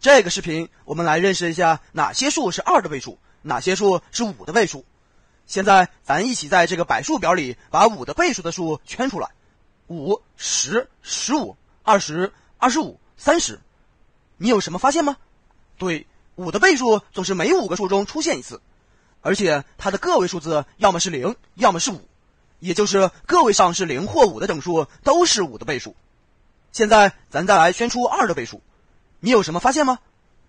这个视频我们来认识一下哪些数是2的位数，哪些数是5的位数。现在咱一起在这个百数表里把5的倍数的数圈出来， 5、10、15、20、25、30。你有什么发现吗？对，5的倍数总是每5个数中出现一次，而且它的个位数字要么是0，要么是5，也就是个位上是0或5的整数都是5的倍数。现在咱再来圈出2的倍数，你有什么发现吗？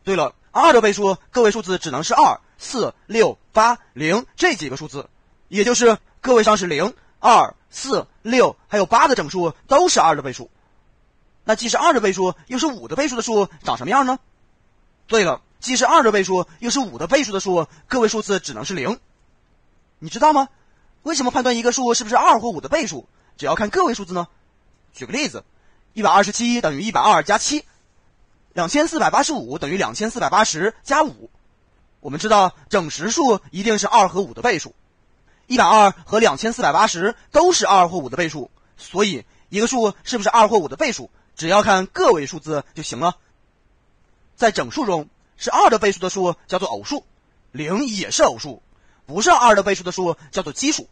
对了，2的倍数个位数字只能是2、4、6、8、0这几个数字，也就是个位上是0、2、4、6还有8的整数都是2的倍数。那既是2的倍数又是5的倍数的数长什么样呢？对了，既是2的倍数又是5的倍数的数，个位数字只能是0。你知道吗？为什么判断一个数是不是2或5的倍数只要看个位数字呢？举个例子，127等于120加 7， 2485等于2480加 5。 我们知道整实数一定是2和5的倍数，120和2480都是2或5的倍数，所以一个数是不是2或5的倍数只要看个位数字就行了。在整数中，是2的倍数的数叫做偶数，0也是偶数，不是2的倍数的数叫做奇数。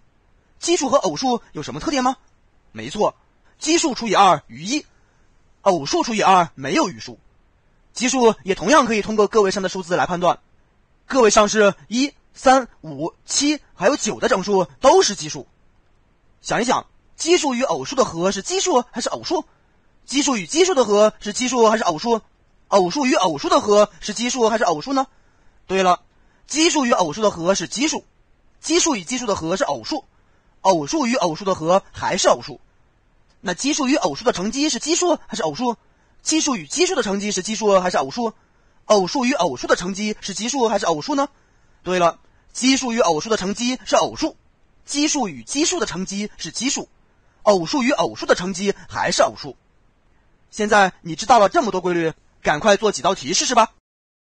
奇数和偶数有什么特点吗？没错，奇数除以2余1，偶数除以2没有余数。奇数也同样可以通过个位上的数字来判断，个位上是1、3、5、7还有9的整数都是奇数。想一想，奇数与偶数的和是奇数还是偶数？奇数与奇数的和是奇数还是偶数？偶数与偶数的和是奇数还是偶数呢？对了，奇数与偶数的和是奇数，奇数与奇数的和是偶数，偶数与偶数的和还是偶数。那奇数与偶数的乘积是奇数还是偶数？奇数与奇数的乘积是奇数还是偶数？偶数与偶数的乘积是奇数还是偶数呢？对了，奇数与偶数的乘积是偶数，奇数与奇数的乘积是奇数，偶数与偶数的乘积还是偶数。现在你知道了这么多规律，赶快做几道题试试吧。